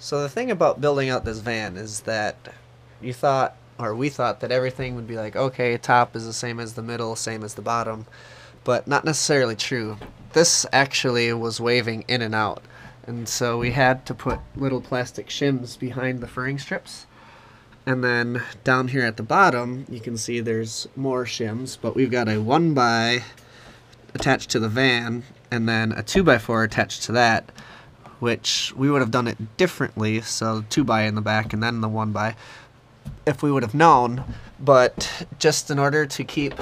So the thing about building out this van is that you thought, or we thought, that everything would be like, okay, top is the same as the middle, same as the bottom, but not necessarily true. This actually was waving in and out, and so we had to put little plastic shims behind the furring strips. And then down here at the bottom, you can see there's more shims, but we've got a 1x attached to the van, and then a 2x4 attached to that, which we would have done it differently, so 2x in the back and then the 1x, if we would have known. But just in order to keep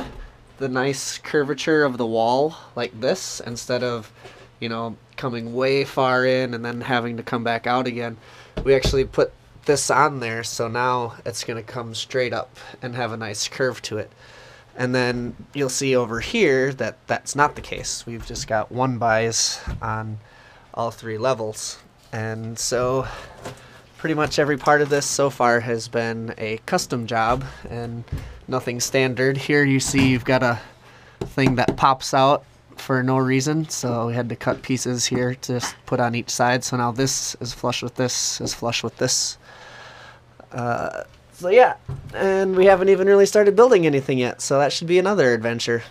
the nice curvature of the wall like this, instead of, you know, coming way far in and then having to come back out again, we actually put this on there, so now it's going to come straight up and have a nice curve to it. And then you'll see over here that that's not the case. We've just got 1x's on all three levels, and so pretty much every part of this so far has been a custom job and nothing standard. Here you see you've got a thing that pops out for no reason, so we had to cut pieces here to just put on each side, so now this is flush with this is flush with this. So yeah, and we haven't even really started building anything yet, so that should be another adventure.